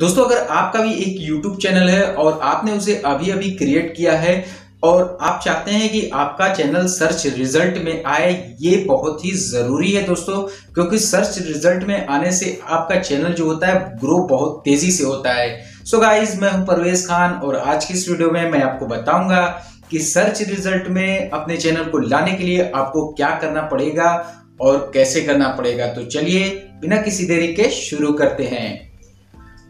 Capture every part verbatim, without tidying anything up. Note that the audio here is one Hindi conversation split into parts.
दोस्तों, अगर आपका भी एक YouTube चैनल है और आपने उसे अभी अभी क्रिएट किया है और आप चाहते हैं कि आपका चैनल सर्च रिजल्ट में आए, ये बहुत ही ज़रूरी है दोस्तों, क्योंकि सर्च रिजल्ट में आने से आपका चैनल जो होता है ग्रो बहुत तेज़ी से होता है। सो गाइज, मैं हूं परवेज खान और आज की इस वीडियो में मैं आपको बताऊंगा कि सर्च रिजल्ट में अपने चैनल को लाने के लिए आपको क्या करना पड़ेगा और कैसे करना पड़ेगा। तो चलिए बिना किसी देरी के शुरू करते हैं।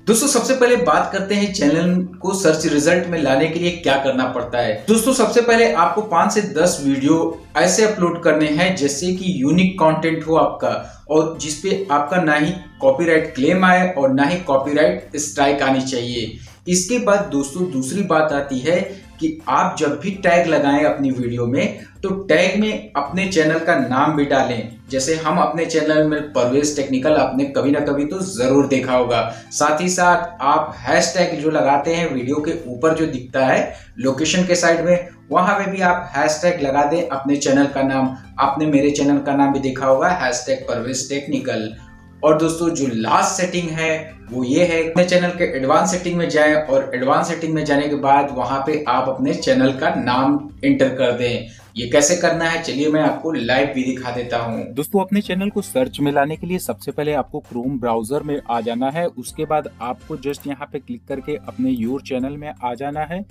दोस्तों, सबसे पहले बात करते हैं चैनल को सर्च रिजल्ट में लाने के लिए क्या करना पड़ता है। दोस्तों, सबसे पहले आपको पाँच से दस वीडियो ऐसे अपलोड करने हैं जैसे कि यूनिक कंटेंट हो आपका, और जिसपे आपका ना ही कॉपीराइट क्लेम आए और ना ही कॉपीराइट स्ट्राइक आनी चाहिए। इसके बाद दोस्तों दूसरी बात आती है कि आप जब भी टैग लगाएं अपनी वीडियो में, तो टैग में अपने चैनल का नाम भी डालें। जैसे हम अपने चैनल में परवेज टेक्निकल आपने कभी ना कभी तो ज़रूर देखा होगा। साथ ही साथ आप हैशटैग जो लगाते हैं वीडियो के ऊपर जो दिखता है लोकेशन के साइड में, वहाँ पे भी आप हैशटैग लगा दें अपने चैनल का नाम। आपने मेरे चैनल का नाम भी देखा होगा, हैशटैग परवेज टेक्निकल। और दोस्तों जो लास्ट सेटिंग है वो ये है, अपने चैनल के एडवांस सेटिंग में जाएं और एडवांस सेटिंग में जाने के बाद वहाँ पे आप अपने चैनल का नाम एंटर कर दें। ये कैसे करना है चलिए मैं आपको लाइव भी दिखा देता हूँ। दोस्तों, अपने चैनल को सर्च में लाने के लिए सबसे पहले आपको क्रोम ब्राउजर में आ जाना है। उसके बाद आपको जस्ट यहाँ पे क्लिक करके अपने योर चैनल में आ जाना है।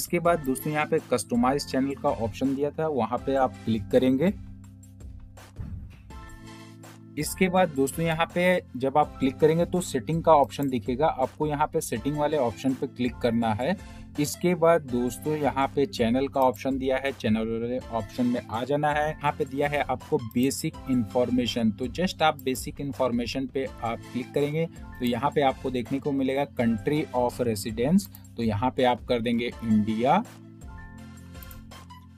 इसके बाद दोस्तों यहाँ पे कस्टमाइज चैनल का ऑप्शन दिया था, वहाँ पे आप क्लिक करेंगे। इसके बाद दोस्तों यहाँ पे जब आप क्लिक करेंगे तो सेटिंग का ऑप्शन दिखेगा, आपको यहाँ पे सेटिंग वाले ऑप्शन पे क्लिक करना है। इसके बाद दोस्तों यहाँ पे चैनल का ऑप्शन दिया है, चैनल वाले ऑप्शन में आ जाना है। यहाँ पे दिया है आपको बेसिक इन्फॉर्मेशन, तो जस्ट आप बेसिक इन्फॉर्मेशन पे आप क्लिक करेंगे तो यहाँ पे आपको देखने को मिलेगा कंट्री ऑफ रेसिडेंस, तो यहाँ पे आप कर देंगे इंडिया।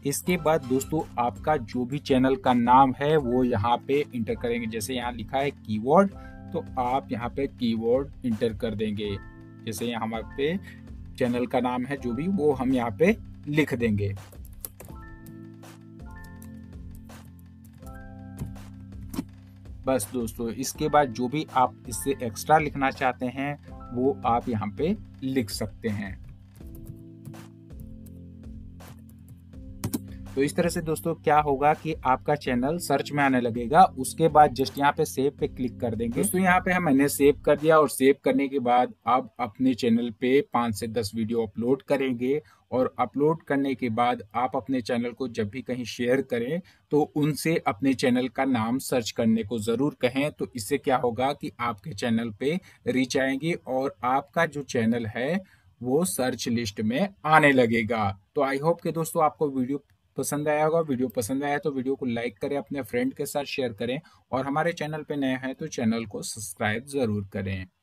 इसके बाद दोस्तों आपका जो भी चैनल का नाम है वो यहाँ पे इंटर करेंगे। जैसे यहाँ लिखा है कीवर्ड, तो आप यहाँ पे कीवर्ड इंटर कर देंगे। जैसे यहाँ हमारे पे चैनल का नाम है जो भी, वो हम यहाँ पे लिख देंगे। बस दोस्तों, इसके बाद जो भी आप इससे एक्स्ट्रा लिखना चाहते हैं वो आप यहाँ पे लिख सकते हैं। तो इस तरह से दोस्तों क्या होगा कि आपका चैनल सर्च में आने लगेगा। उसके बाद जस्ट यहाँ पे सेव पे क्लिक कर देंगे। दोस्तों यहाँ पे हमने सेव कर दिया और सेव करने के बाद आप अपने चैनल पे पाँच से दस वीडियो अपलोड करेंगे और अपलोड करने के बाद आप अपने चैनल को जब भी कहीं शेयर करें तो उनसे अपने चैनल का नाम सर्च करने को ज़रूर कहें। तो इससे क्या होगा कि आपके चैनल पे रीच आएंगे और आपका जो चैनल है वो सर्च लिस्ट में आने लगेगा। तो आई होप कि दोस्तों आपको वीडियो पसंद आया होगा। वीडियो पसंद आया तो वीडियो को लाइक करें, अपने फ्रेंड के साथ शेयर करें और हमारे चैनल पे नए हैं तो चैनल को सब्सक्राइब ज़रूर करें।